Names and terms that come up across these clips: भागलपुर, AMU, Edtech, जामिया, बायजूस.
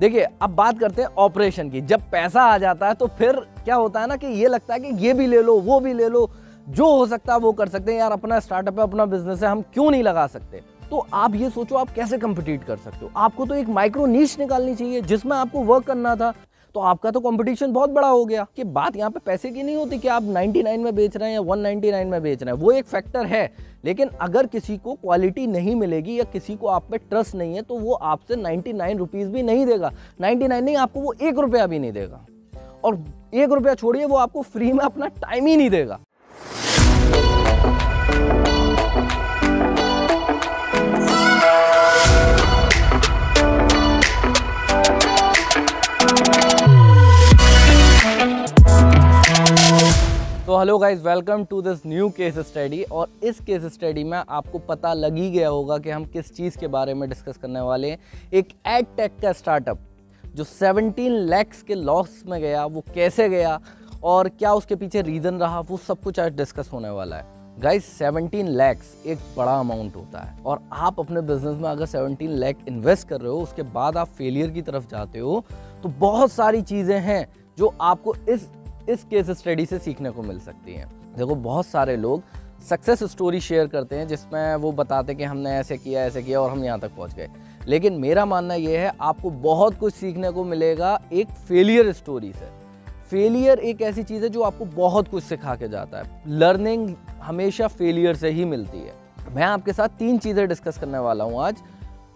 देखिए अब बात करते हैं ऑपरेशन की। जब पैसा आ जाता है तो फिर क्या होता है ना कि ये लगता है कि ये भी ले लो वो भी ले लो, जो हो सकता है वो कर सकते हैं। यार अपना स्टार्टअप है, अपना बिजनेस है, हम क्यों नहीं लगा सकते। तो आप ये सोचो आप कैसे कम्पीट कर सकते हो। आपको तो एक माइक्रो नीश निकालनी चाहिए जिसमें आपको वर्क करना था, तो आपका तो कंपटीशन बहुत बड़ा हो गया। कि बात यहाँ पे पैसे की नहीं होती कि आप 99 में बेच रहे हैं या 199 में बेच रहे हैं, वो एक फैक्टर है। लेकिन अगर किसी को क्वालिटी नहीं मिलेगी या किसी को आप पे ट्रस्ट नहीं है तो वो आपसे 99 रुपीज़ भी नहीं देगा, 99 नहीं आपको वो 1 रुपया भी नहीं देगा। और 1 रुपया छोड़िए, वो आपको फ्री में अपना टाइम ही नहीं देगा। तो hello guys, welcome to this new case study. और इस केस स्टडी में आपको पता लग ही गया होगा कि हम किस चीज़ के बारे में डिस्कस करने वाले हैं। एक एड टेक का स्टार्टअप जो 17 लैक्स के लॉस में गया, वो कैसे गया और क्या उसके पीछे रीज़न रहा, वो सब कुछ आज डिस्कस होने वाला है। गाइज 17 लैक्स एक बड़ा अमाउंट होता है, और आप अपने बिजनेस में अगर 17 लैख इन्वेस्ट कर रहे हो, उसके बाद आप फेलियर की तरफ जाते हो, तो बहुत सारी चीज़ें हैं जो आपको इस केस स्टडी से सीखने को मिल सकती हैं। देखो बहुत सारे लोग सक्सेस स्टोरी शेयर करते हैं जिसमें वो बताते हैं कि हमने ऐसे किया और हम यहाँ तक पहुँच गए। लेकिन मेरा मानना यह है आपको बहुत कुछ सीखने को मिलेगा एक फेलियर स्टोरी से। फेलियर एक ऐसी चीज़ है जो आपको बहुत कुछ सिखा के जाता है। लर्निंग हमेशा फेलियर से ही मिलती है। मैं आपके साथ 3 चीज़ें डिस्कस करने वाला हूँ आज।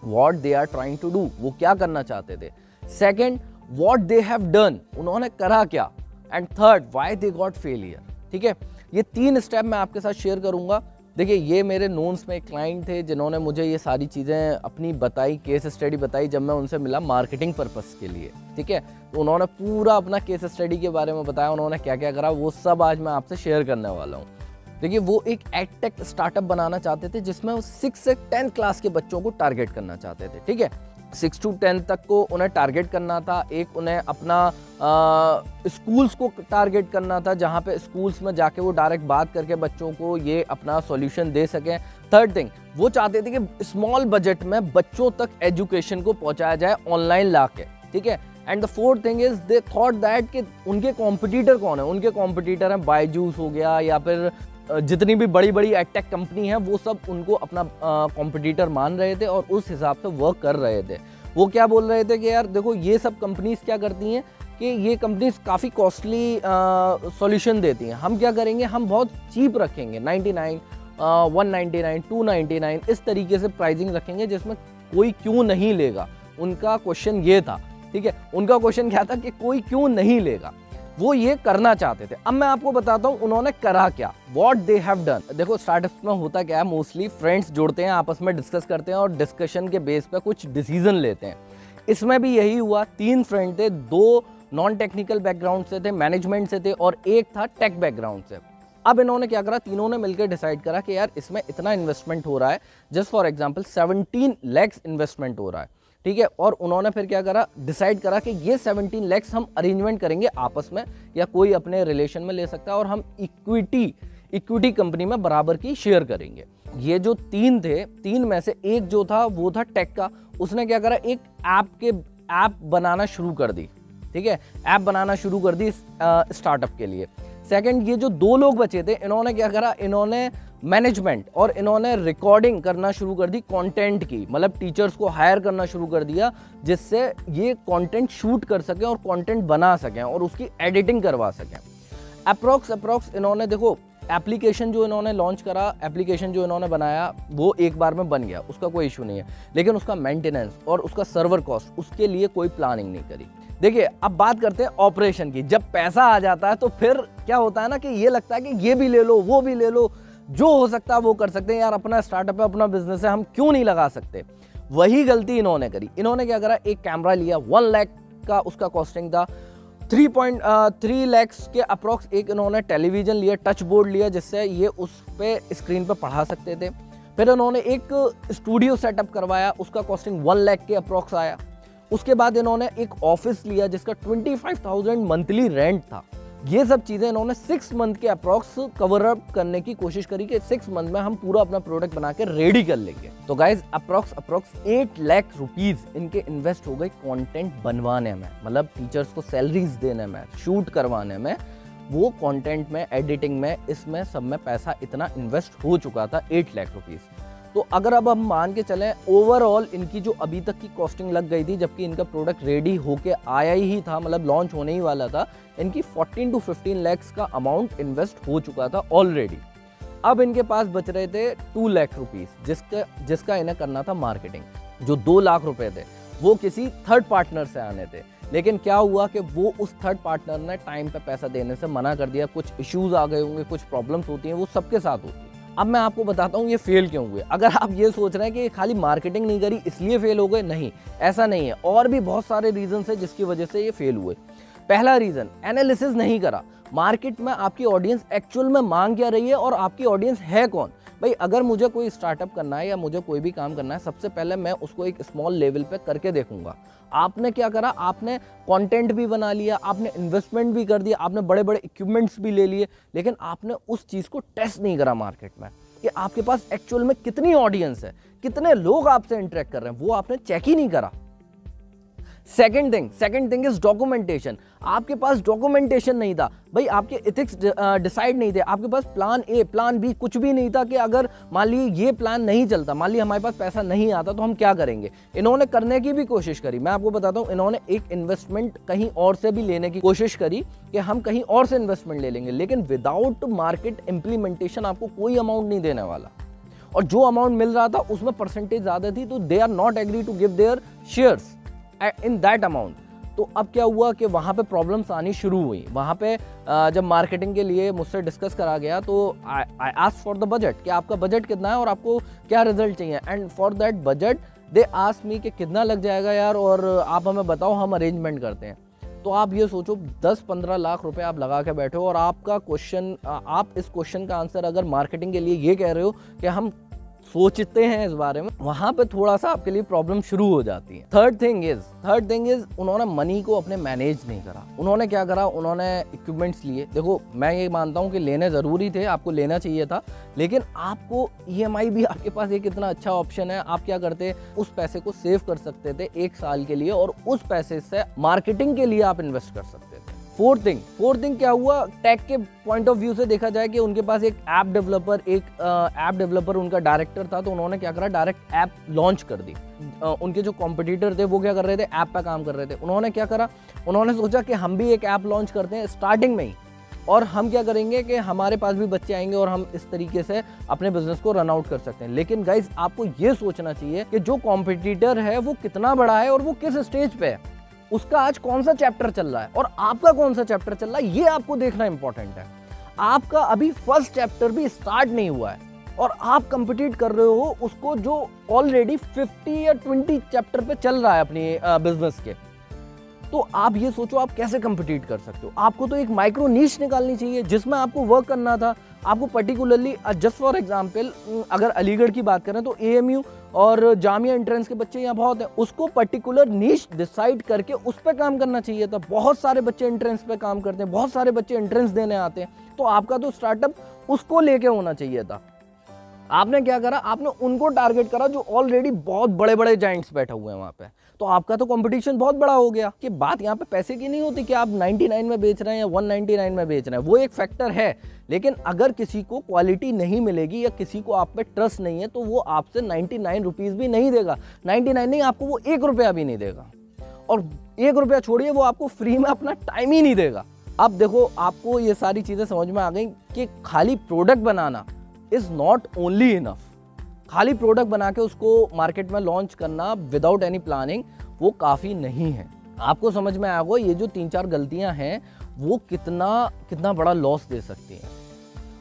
What they are trying to do, वो क्या करना चाहते थे। Second, what they have done, उन्होंने करा क्या। And third, why they got failure. ठीक है, ये 3 स्टेप मैं आपके साथ शेयर करूंगा। देखिए ये मेरे नोन्स में एक क्लाइंट थे जिन्होंने मुझे ये सारी चीज़ें अपनी बताई, केस स्टडी बताई जब मैं उनसे मिला मार्केटिंग पर्पस के लिए। ठीक है, तो उन्होंने पूरा अपना केस स्टडी के बारे में बताया, उन्होंने क्या क्या करा, वो सब आज मैं आपसे शेयर करने वाला हूँ। देखिए वो एक एडटेक स्टार्टअप बनाना चाहते थे जिसमें वो 6 से 10 क्लास के बच्चों को टारगेट करना चाहते थे। ठीक है, 6 to 10 तक को उन्हें टारगेट करना था। एक उन्हें अपना स्कूल्स को टारगेट करना था जहाँ पे स्कूल्स में जाके वो डायरेक्ट बात करके बच्चों को ये अपना सॉल्यूशन दे सकें। थर्ड थिंग, वो चाहते थे कि स्मॉल बजट में बच्चों तक एजुकेशन को पहुँचाया जाए ऑनलाइन ला के। ठीक है, and the fourth thing is they thought that कि उनके कॉम्पिटिटर कौन है। उनके कॉम्पिटिटर हैं बायजूस हो गया, या फिर जितनी भी बड़ी बड़ी एडटेक कंपनी है, वो सब उनको अपना कॉम्पिटिटर मान रहे थे और उस हिसाब से वर्क कर रहे थे। वो क्या बोल रहे थे कि यार देखो ये सब कंपनीज क्या करती हैं कि ये कंपनीज काफ़ी कॉस्टली सॉल्यूशन देती हैं, हम क्या करेंगे, हम बहुत चीप रखेंगे, 99, 199, 299 इस तरीके से प्राइजिंग रखेंगे जिसमें कोई क्यों नहीं लेगा। उनका क्वेश्चन ये था। ठीक है, उनका क्वेश्चन क्या था कि कोई क्यों नहीं लेगा, वो ये करना चाहते थे। अब मैं आपको बताता हूँ उन्होंने करा क्या, वॉट दे हैव डन। देखो स्टार्टअप्स में होता क्या है, मोस्टली फ्रेंड्स जुड़ते हैं, आपस में डिस्कस करते हैं और डिस्कशन के बेस पर कुछ डिसीजन लेते हैं। इसमें भी यही हुआ। 3 फ्रेंड थे, 2 नॉन टेक्निकल बैकग्राउंड से थे, मैनेजमेंट से थे, और एक था टेक बैकग्राउंड से। अब इन्होंने क्या करा, तीनों ने मिलकर डिसाइड करा कि यार इसमें इतना इन्वेस्टमेंट हो रहा है, just for example 17 lakhs investment हो रहा है। ठीक है, और उन्होंने फिर क्या करा, डिसाइड करा कि ये 17 लैक्स हम अरेंजमेंट करेंगे आपस में, या कोई अपने रिलेशन में ले सकता है, और हम इक्विटी कंपनी में बराबर की शेयर करेंगे। ये जो 3 थे, 3 में से एक जो था वो था टेक का। उसने क्या करा, एक ऐप बनाना शुरू कर दी। ठीक है, ऐप बनाना शुरू कर दी स्टार्टअप के लिए। सेकेंड, ये जो 2 लोग बचे थे, इन्होंने क्या करा, इन्होंने मैनेजमेंट और इन्होंने रिकॉर्डिंग करना शुरू कर दी कंटेंट की, मतलब टीचर्स को हायर करना शुरू कर दिया जिससे ये कंटेंट शूट कर सकें और कंटेंट बना सकें और उसकी एडिटिंग करवा सकें। अप्रॉक्स इन्होंने देखो एप्लीकेशन जो इन्होंने लॉन्च करा, एप्लीकेशन जो इन्होंने बनाया वो एक बार में बन गया, उसका कोई इशू नहीं है, लेकिन उसका मेंटेनेंस और उसका सर्वर कॉस्ट, उसके लिए कोई प्लानिंग नहीं करी। देखिए अब बात करते हैं ऑपरेशन की। जब पैसा आ जाता है तो फिर क्या होता है ना कि ये लगता है कि ये भी ले लो वो भी ले लो, जो हो सकता है वो कर सकते हैं। यार अपना स्टार्टअप है, अपना बिजनेस है, हम क्यों नहीं लगा सकते। वही गलती इन्होंने करी। इन्होंने क्या करा, एक कैमरा लिया, 1 लाख का उसका कॉस्टिंग था, 3.3 लैक्स के अप्रॉक्स एक इन्होंने टेलीविज़न लिया, टच बोर्ड लिया जिससे ये उस पर स्क्रीन पर पढ़ा सकते थे। फिर उन्होंने एक स्टूडियो सेटअप करवाया, उसका कॉस्टिंग 1 लाख के अप्रॉक्स आया। उसके बाद इन्होंने एक ऑफिस लिया जिसका 25,000 मंथली रेंट था, ये सब चीज़ें इन्होंने 6 मंथ के अप्रॉक्स कवर अप करने की कोशिश करी कि 6 मंथ में हम पूरा अपना प्रोडक्ट बना के रेडी कर लेंगे। तो गाइज अप्रॉक्स 8 लाख रुपीज इनके इन्वेस्ट हो गए कंटेंट बनवाने में, मतलब टीचर्स को सैलरीज देने में, शूट करवाने में, वो कंटेंट में, एडिटिंग में, इसमें सब में पैसा इतना इन्वेस्ट हो चुका था 8 लाख रुपीज। तो अगर अब हम मान के चलें ओवरऑल इनकी जो अभी तक की कॉस्टिंग लग गई थी, जबकि इनका प्रोडक्ट रेडी होके आया ही था, मतलब लॉन्च होने ही वाला था, इनकी 14 टू 15 लैक्स का अमाउंट इन्वेस्ट हो चुका था ऑलरेडी। अब इनके पास बच रहे थे 2 लाख रुपीस जिसका इन्हें करना था मार्केटिंग। जो 2 लाख रुपए थे वो किसी थर्ड पार्टनर से आने थे, लेकिन क्या हुआ कि वो उस थर्ड पार्टनर ने टाइम पर पैसा देने से मना कर दिया। कुछ इश्यूज़ आ गए होंगे, कुछ प्रॉब्लम्स होती हैं, वो सबके साथ होती है। अब मैं आपको बताता हूँ ये फेल क्यों हुए। अगर आप ये सोच रहे हैं कि ये खाली मार्केटिंग नहीं करी इसलिए फेल हो गए, नहीं, ऐसा नहीं है। और भी बहुत सारे रीजंस हैं जिसकी वजह से ये फेल हुए। पहला रीज़न, एनालिसिस नहीं करा। मार्केट में आपकी ऑडियंस एक्चुअल में मांग क्या रही है और आपकी ऑडियंस है कौन। भाई अगर मुझे कोई स्टार्टअप करना है या मुझे कोई भी काम करना है, सबसे पहले मैं उसको एक स्मॉल लेवल पे करके देखूंगा। आपने क्या करा, आपने कंटेंट भी बना लिया, आपने इन्वेस्टमेंट भी कर दिया, आपने बड़े बड़े इक्विपमेंट्स भी ले लिए, लेकिन आपने उस चीज़ को टेस्ट नहीं करा मार्केट में कि आपके पास एक्चुअल में कितनी ऑडियंस है, कितने लोग आपसे इंटरेक्ट कर रहे हैं, वो आपने चेक ही नहीं करा। Second thing is documentation. आपके पास डॉक्यूमेंटेशन नहीं था। भाई आपके एथिक्स डिसाइड नहीं थे, आपके पास प्लान ए प्लान बी कुछ भी नहीं था कि अगर मान लीजिए ये प्लान नहीं चलता, मान लीजिए हमारे पास पैसा नहीं आता तो हम क्या करेंगे। इन्होंने करने की भी कोशिश करी, मैं आपको बताता हूँ, इन्होंने एक इन्वेस्टमेंट कहीं और से भी लेने की कोशिश करी कि हम कहीं और से इन्वेस्टमेंट ले लेंगे, लेकिन विदाउट मार्केट इम्प्लीमेंटेशन आपको कोई अमाउंट नहीं देने वाला, और जो अमाउंट मिल रहा था उसमें परसेंटेज ज़्यादा थी, तो they are not agree to give their shares in that amount. तो अब क्या हुआ कि वहाँ पे प्रॉब्लम्स आनी शुरू हुई। वहाँ पे जब मार्केटिंग के लिए मुझसे डिस्कस करा गया तो I ask for the budget कि आपका बजट कितना है और आपको क्या रिजल्ट चाहिए, and for that budget they ask me कि कितना लग जाएगा यार, और आप हमें बताओ, हम अरेंजमेंट करते हैं। तो आप ये सोचो 10-15 लाख रुपए आप लगा के बैठे हो, और आपका क्वेश्चन, आप इस क्वेश्चन का आंसर अगर मार्केटिंग के लिए ये कह रहे हो कि हम सोचते हैं इस बारे में, वहाँ पे थोड़ा सा आपके लिए प्रॉब्लम शुरू हो जाती है। थर्ड थिंग इज उन्होंने मनी को अपने मैनेज नहीं करा। उन्होंने क्या करा, उन्होंने इक्विपमेंट्स लिए। देखो मैं ये मानता हूँ कि लेने ज़रूरी थे, आपको लेना चाहिए था, लेकिन आपको EMI भी आपके पास एक इतना अच्छा ऑप्शन है, आप क्या करते उस पैसे को सेव कर सकते थे 1 साल के लिए, और उस पैसे से मार्केटिंग के लिए आप इन्वेस्ट कर सकते थे। फोर्थ थिंग क्या हुआ, टेक के पॉइंट ऑफ व्यू से देखा जाए कि उनके पास एक ऐप डेवलपर उनका डायरेक्टर था, तो उन्होंने क्या करा, डायरेक्ट ऐप लॉन्च कर दी। उनके जो कॉम्पिटिटर थे वो क्या कर रहे थे, ऐप पर काम कर रहे थे। उन्होंने क्या करा, उन्होंने सोचा कि हम भी एक ऐप लॉन्च करते हैं स्टार्टिंग में ही, और हम क्या करेंगे कि हमारे पास भी बच्चे आएंगे और हम इस तरीके से अपने बिजनेस को रन आउट कर सकते हैं। लेकिन गाइज आपको ये सोचना चाहिए कि जो कॉम्पिटिटर है वो कितना बड़ा है और वो किस स्टेज पे है, उसका आज कौन सा चैप्टर चल रहा है और आपका कौन सा चैप्टर चल रहा है, ये आपको देखना इंपॉर्टेंट है। आपका अभी फर्स्ट चैप्टर भी स्टार्ट नहीं हुआ है और आप कंपीट कर रहे हो उसको जो ऑलरेडी 50 या 20 चैप्टर पे चल रहा है अपनी बिजनेस के। तो आप ये सोचो आप कैसे कंपीट कर सकते हो। आपको तो एक माइक्रो नीश निकालनी चाहिए जिसमें आपको वर्क करना था। आपको पर्टिकुलरली जस्ट फॉर एग्जाम्पल अगर अलीगढ़ की बात करें तो AMU और जामिया एंट्रेंस के बच्चे यहाँ बहुत हैं, उसको पर्टिकुलर नीश डिसाइड करके उस पर काम करना चाहिए था। बहुत सारे बच्चे एंट्रेंस पे काम करते हैं, बहुत सारे बच्चे एंट्रेंस देने आते हैं, तो आपका तो स्टार्टअप उसको लेके होना चाहिए था। आपने क्या करा, आपने उनको टारगेट करा जो ऑलरेडी बहुत बड़े बड़े जाइंट्स बैठे हुए हैं वहाँ पे, तो आपका तो कंपटीशन बहुत बड़ा हो गया। कि बात यहाँ पे पैसे की नहीं होती कि आप 99 में बेच रहे हैं या 199 में बेच रहे हैं, वो एक फैक्टर है, लेकिन अगर किसी को क्वालिटी नहीं मिलेगी या किसी को आप पे ट्रस्ट नहीं है तो वो आपसे 99 रुपीज़ भी नहीं देगा। 99 नहीं, आपको वो 1 रुपया भी नहीं देगा, और 1 रुपया छोड़िए वो आपको फ्री में अपना टाइम ही नहीं देगा। अब देखो आपको ये सारी चीज़ें समझ में आ गई कि खाली प्रोडक्ट बनाना इज नॉट ओनली इनफ। खाली प्रोडक्ट बना के उसको मार्केट में लॉन्च करना विदाउट एनी प्लानिंग वो काफ़ी नहीं है। आपको समझ में आया होगा ये जो 3-4 गलतियां हैं वो कितना बड़ा लॉस दे सकती हैं,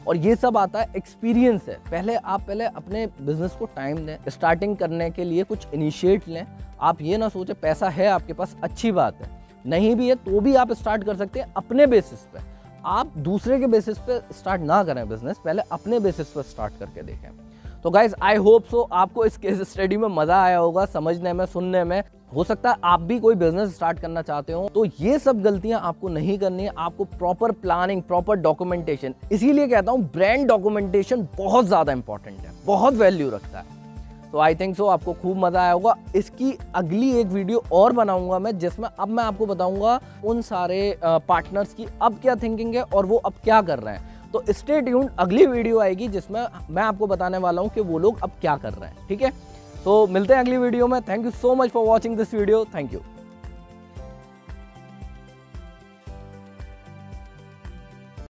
और ये सब आता है एक्सपीरियंस है। पहले आप अपने बिजनेस को टाइम दें, स्टार्टिंग करने के लिए कुछ इनिशिएट लें। आप ये ना सोचें पैसा है आपके पास, अच्छी बात है, नहीं भी है तो भी आप स्टार्ट कर सकते हैं अपने बेसिस पे। आप दूसरे के बेसिस पे स्टार्ट ना करें बिजनेस, पहले अपने बेसिस पे स्टार्ट करके देखें। तो गाइज आई होप सो आपको इस केस स्टडी में मज़ा आया होगा, समझने में, सुनने में। हो सकता है आप भी कोई बिजनेस स्टार्ट करना चाहते हो, तो ये सब गलतियां आपको नहीं करनी है। आपको प्रॉपर प्लानिंग, प्रॉपर डॉक्यूमेंटेशन, इसीलिए कहता हूँ ब्रांड डॉक्यूमेंटेशन बहुत ज़्यादा इंपॉर्टेंट है, बहुत वैल्यू रखता है। तो आई थिंक सो आपको खूब मज़ा आया होगा। इसकी अगली एक वीडियो और बनाऊंगा मैं, जिसमें अब मैं आपको बताऊंगा उन सारे पार्टनर्स की अब क्या थिंकिंग है और वो अब क्या कर रहे हैं। तो स्टे ट्यून्ड, अगली वीडियो आएगी जिसमें मैं आपको बताने वाला हूं कि वो लोग अब क्या कर रहे हैं। ठीक है, तो मिलते हैं अगली वीडियो में। Thank you so much for watching this video. Thank you.